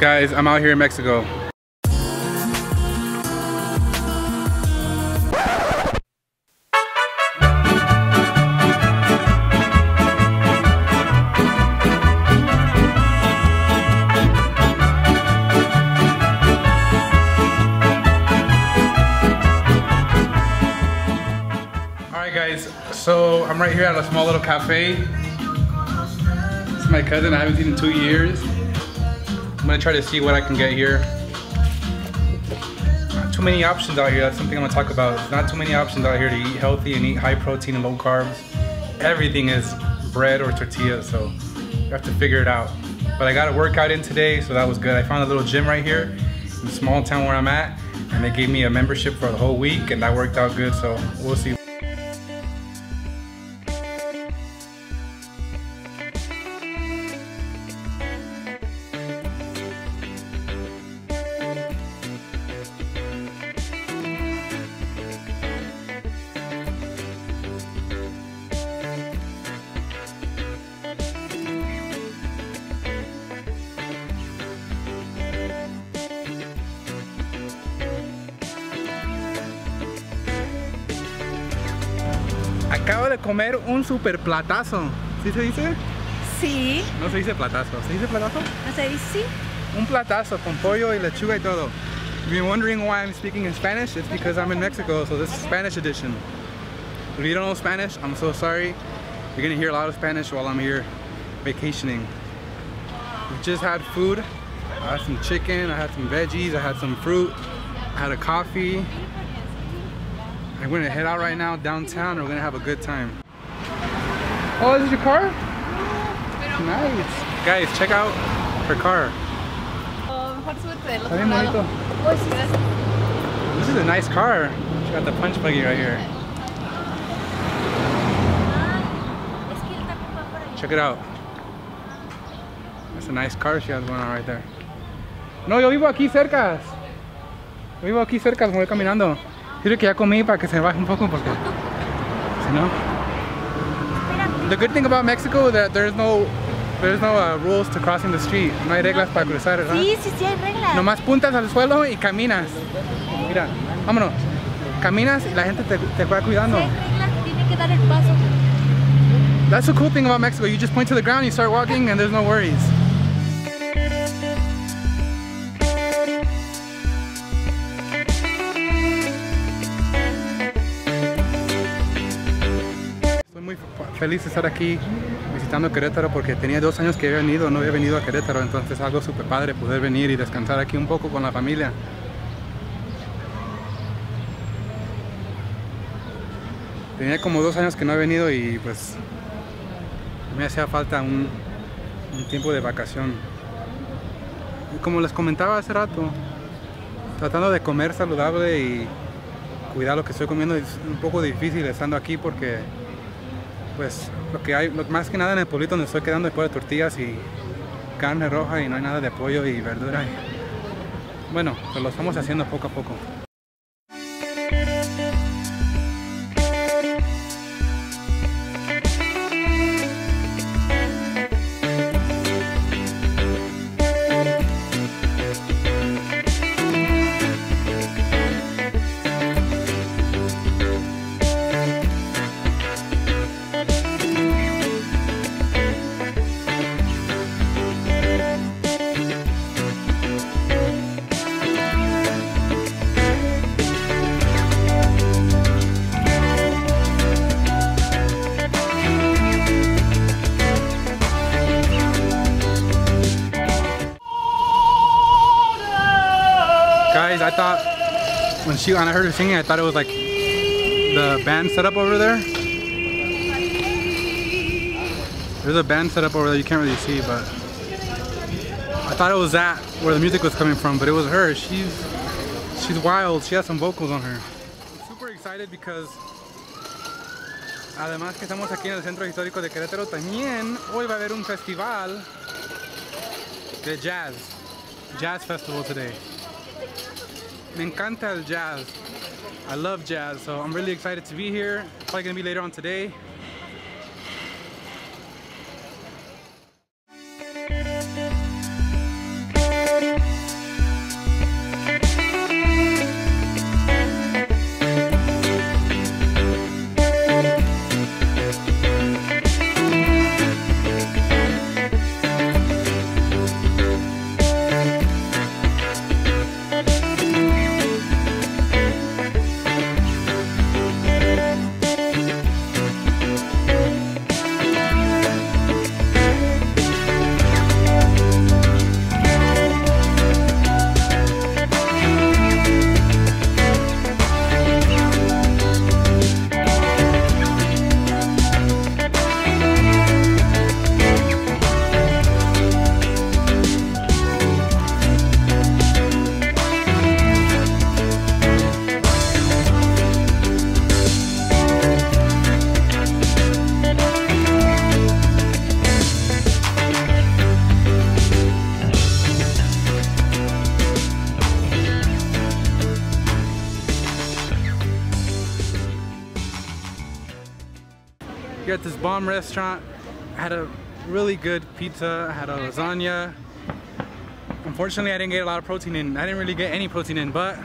Guys, I'm out here in Mexico. So I'm right here at a small little cafe. This is my cousin I haven't seen in 2 years. I'm gonna try to see what I can get here. Not too many options out here, that's something I'm gonna talk about. There's not too many options out here to eat healthy and eat high protein and low carbs. Everything is bread or tortillas, so you have to figure it out. But I got a workout in today, so that was good. I found a little gym right here in the small town where I'm at, and they gave me a membership for the whole week, and that worked out good, so we'll see. Acabo de comer un super platazo. ¿Sí se dice? Sí. No se dice platazo. ¿Se dice platazo? No se dice, sí. Un platazo con pollo y lechuga y todo. If you're wondering why I'm speaking in Spanish, it's because I'm in Mexico, so this is Spanish edition. If you don't know Spanish, I'm so sorry. You're gonna hear a lot of Spanish while I'm here vacationing. We just had food. I had some chicken, I had some veggies, I had some fruit, I had a coffee. I'm going to head out right now downtown and we're going to have a good time. Oh, is this your car? Nice. Guys, check out her car. This is a nice car. She got the punch buggy right here. Check it out. That's a nice car she has going on right there. No, yo vivo aquí cerca. Yo vivo aquí cerca, me voy caminando. Creo que ya comí para que se baje un poco porque si no. The good thing about Mexico is that there's no rules to crossing the street. No hay reglas para cruzar, ¿verdad? Sí, sí, sí hay reglas. Nomás puntas al suelo y caminas. Mira, vámonos. Caminas y la gente te va cuidando. Si hay reglas, tiene que dar el paso. That's the cool thing about Mexico. You just point to the ground, you start walking, and there's no worries. Feliz de estar aquí visitando Querétaro porque tenía 2 años que no había venido a Querétaro, entonces es algo súper padre poder venir y descansar aquí un poco con la familia. Tenía como 2 años que no he venido y pues me hacía falta un tiempo de vacación. Y como les comentaba hace rato, tratando de comer saludable y cuidar lo que estoy comiendo es un poco difícil estando aquí porque pues lo que hay, más que nada en el pueblito donde estoy quedando es por tortillas y carne roja y no hay nada de pollo y verdura. Bueno, pues lo estamos haciendo poco a poco. Guys, I thought when I heard her singing, I thought it was like the band set up over there. There's a band set up over there, you can't really see, but I thought it was that where the music was coming from, but it was her. She's wild. She has some vocals on her. I'm super excited because además que estamos aquí en el centro histórico de Querétaro, también hoy va a haber un festival de jazz festival today. Me encanta el jazz. I love jazz, so I'm really excited to be here. It's probably gonna be later on today. here at this bomb restaurant. I had a really good pizza, I had a lasagna. Unfortunately, I didn't get a lot of protein in. I didn't really get any protein in, but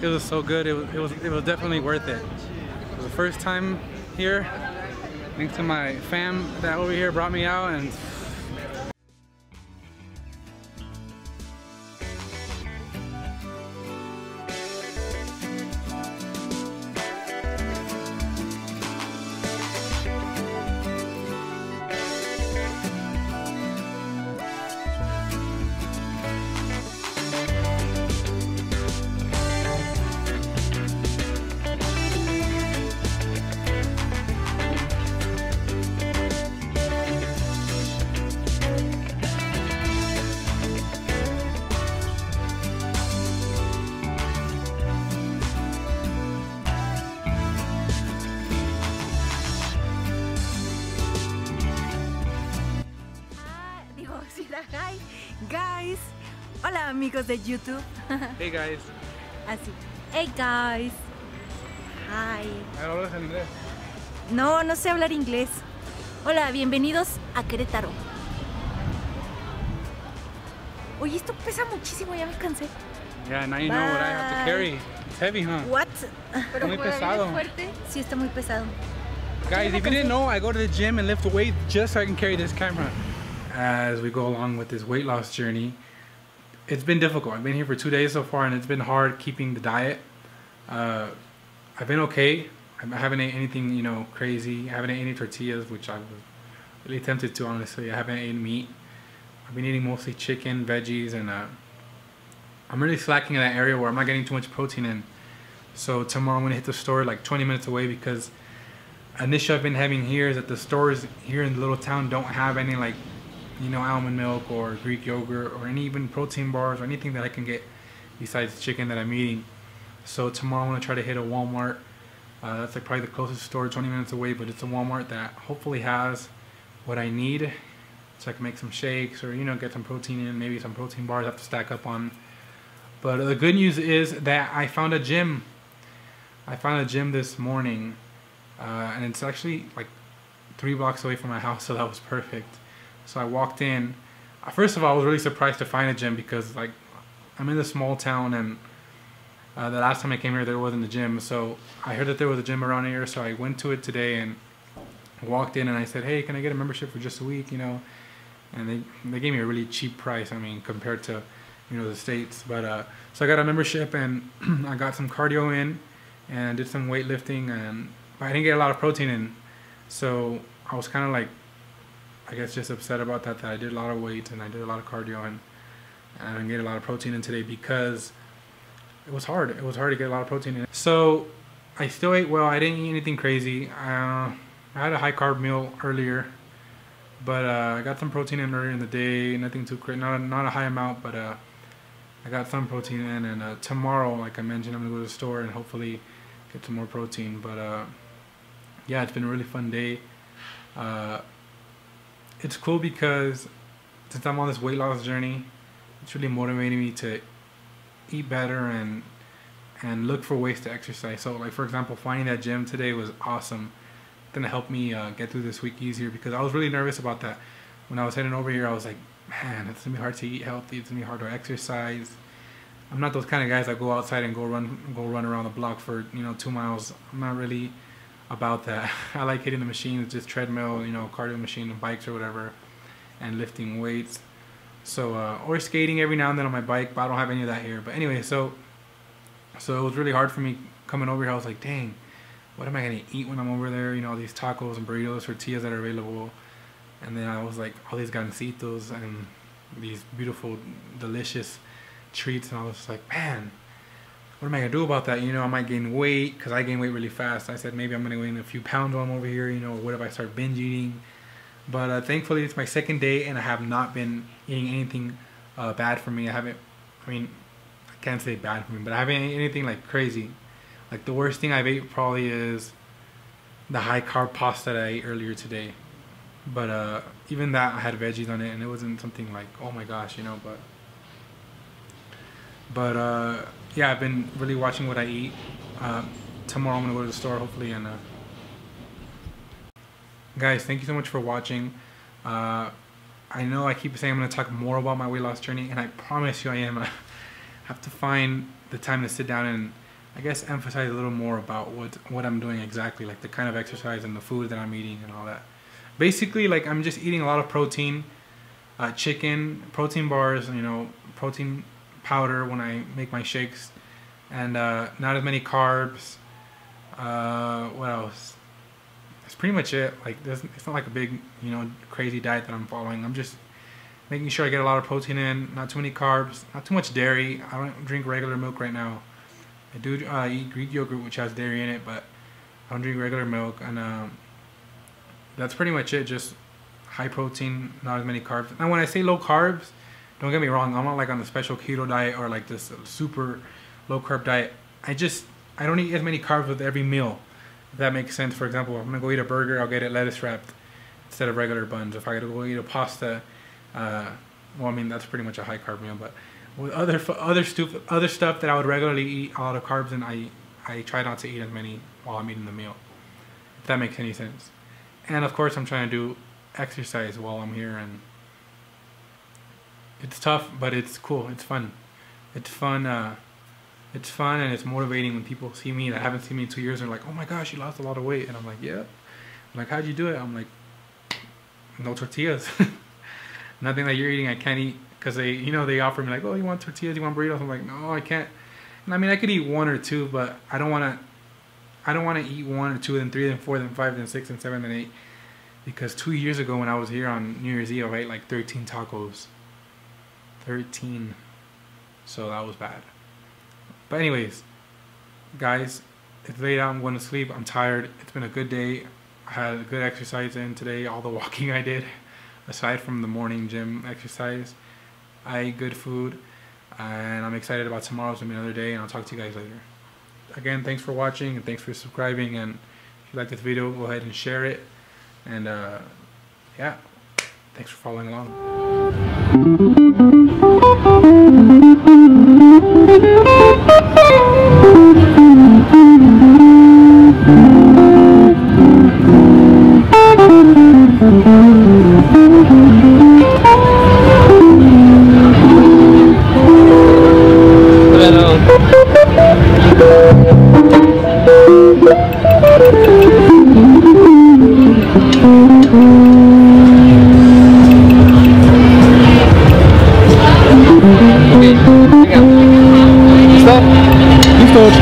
it was so good. It was definitely worth it. It was the first time here. Thanks to my fam that over here brought me out, and hi guys, hola amigos de YouTube. Hey guys. Así. Hey guys. Hi. ¿No hablas en inglés? No, no sé hablar inglés. Hola, bienvenidos a Querétaro. Oye, esto pesa muchísimo, ya me cansé. Yeah, now you know what I have to carry. It's heavy, huh? What? Pero muy pesado. Sí, está muy pesado. Guys, if you didn't know, I go to the gym and lift weight just so I can carry this camera. As we go along with this weight loss journey, it's been difficult. I've been here for 2 days so far, and it's been hard keeping the diet. I've been okay. I haven't ate anything, you know, crazy. I haven't ate any tortillas, which I was really tempted to, honestly. I haven't eaten meat. I've been eating mostly chicken, veggies, and I'm really slacking in that area where I'm not getting too much protein in. So tomorrow I'm gonna hit the store like 20 minutes away, because an issue I've been having here is that the stores here in the little town don't have any, like, you know, almond milk or Greek yogurt or any even protein bars or anything that I can get besides chicken that I'm eating. So tomorrow I'm going to try to hit a Walmart. That's like probably the closest store, 20 minutes away, but it's a Walmart that hopefully has what I need so I can make some shakes or, you know, get some protein in, maybe some protein bars I have to stack up on. But the good news is that I found a gym. I found a gym this morning, and it's actually like 3 blocks away from my house, so that was perfect. So I walked in. First of all, I was really surprised to find a gym, because like I'm in a small town, and the last time I came here there wasn't a gym. So I heard that there was a gym around here, so I went to it today and walked in, and I said, hey, can I get a membership for just a week, you know? And they gave me a really cheap price, I mean, compared to, you know, the States. But so I got a membership, and I got some cardio in and did some weightlifting, and but I didn't get a lot of protein in. So I was kind of like, I guess, just upset about that I did a lot of weight and I did a lot of cardio, and I didn't get a lot of protein in today, because it was hard. It was hard to get a lot of protein in. So I still ate well. I didn't eat anything crazy. I had a high carb meal earlier, but I got some protein in earlier in the day. Nothing too crazy, not a high amount, but I got some protein in. And tomorrow, like I mentioned, I'm gonna go to the store and hopefully get some more protein. But yeah, it's been a really fun day. It's cool because since I'm on this weight loss journey, it's really motivating me to eat better and look for ways to exercise. So like, for example, finding that gym today was awesome. It's gonna help me get through this week easier, because I was really nervous about that. When I was heading over here, I was like, man, it's gonna be hard to eat healthy. It's gonna be hard to exercise. I'm not those kind of guys that go outside and go run around the block for, you know, 2 miles. I'm not really about that. I like hitting the machines, just treadmill, you know, cardio machine and bikes or whatever, and lifting weights. So or skating every now and then on my bike, but I don't have any of that here. But anyway, so it was really hard for me coming over here. I was like, dang, what am I gonna eat when I'm over there? You know, all these tacos and burritos, tortillas that are available, and then I was like, all these gancitos and these beautiful, delicious treats, and I was like, man, what am I gonna do about that? You know, I might gain weight, because I gain weight really fast. I said, maybe I'm gonna gain a few pounds while I'm over here. You know, what if I start binge eating? But thankfully, it's my second day, and I have not been eating anything bad for me. I haven't, I mean, I can't say bad for me, but I haven't eaten anything like crazy. Like the worst thing I've ate probably is the high carb pasta that I ate earlier today. But even that, I had veggies on it, and it wasn't something like, oh my gosh, you know, but yeah, I've been really watching what I eat. Tomorrow I'm gonna go to the store, hopefully, and Guys, thank you so much for watching. I know I keep saying I'm going to talk more about my weight loss journey, and I promise you I am. I have to find the time to sit down and I guess emphasize a little more about what I'm doing exactly, like the kind of exercise and the food that I'm eating and all that. Basically, like, I'm just eating a lot of protein, chicken, protein bars, you know, protein powder when I make my shakes, and not as many carbs. What else? That's pretty much it. Like, it's not like a big, you know, crazy diet that I'm following. I'm just making sure I get a lot of protein in, not too many carbs, not too much dairy. I don't drink regular milk right now. I do eat Greek yogurt, which has dairy in it, but I don't drink regular milk. And that's pretty much it. Just high protein, not as many carbs. Now, when I say low carbs, don't get me wrong, I'm not like on the special keto diet or like this super low carb diet. I don't eat as many carbs with every meal, if that makes sense. For example, if I'm gonna go eat a burger, I'll get it lettuce wrapped instead of regular buns. If I gotta go eat a pasta, well, I mean, that's pretty much a high carb meal, but with other stuff that I would regularly eat a lot of carbs, and I try not to eat as many while I'm eating the meal, if that makes any sense. And of course, I'm trying to do exercise while I'm here, and it's tough, but it's cool. It's fun. It's fun, and it's motivating when people see me that haven't seen me in 2 years and they're like, oh my gosh, you lost a lot of weight. And I'm like, yeah. I'm like, how'd you do it? I'm like, no tortillas. Nothing that you're eating I can't eat, because they, you know, they offer me like, oh, you want tortillas, you want burritos? I'm like, no, I can't. And I mean, I could eat one or two, but I don't want to eat one or two, then three, then four, then five, then six, then seven, then eight. Because 2 years ago when I was here on New Year's Eve, I ate like 13 tacos. 13. So that was bad. But anyways, guys, it's late out. I'm going to sleep. I'm tired. It's been a good day. I had a good exercise in today. All the walking I did, aside from the morning gym exercise. I ate good food. And I'm excited about tomorrow's going to be another day. And I'll talk to you guys later. Again, thanks for watching. And thanks for subscribing. And if you like this video, go ahead and share it. And yeah, thanks for following along.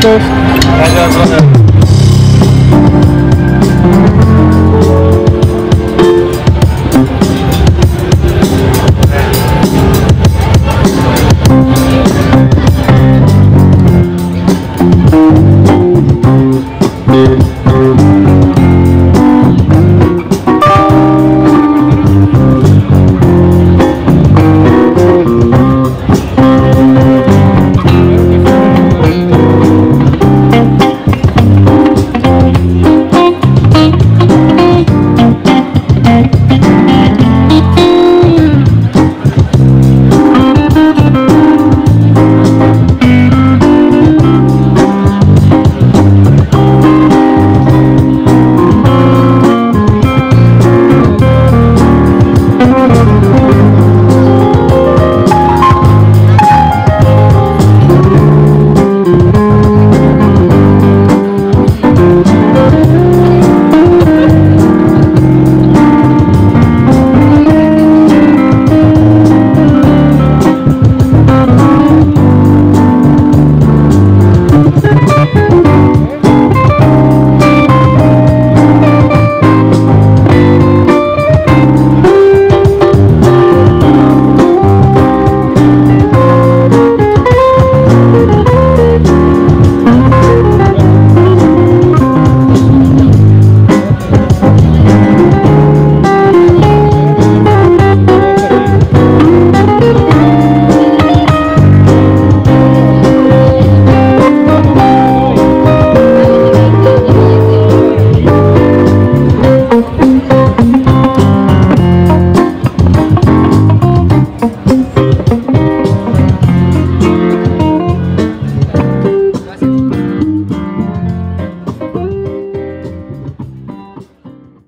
Let's go.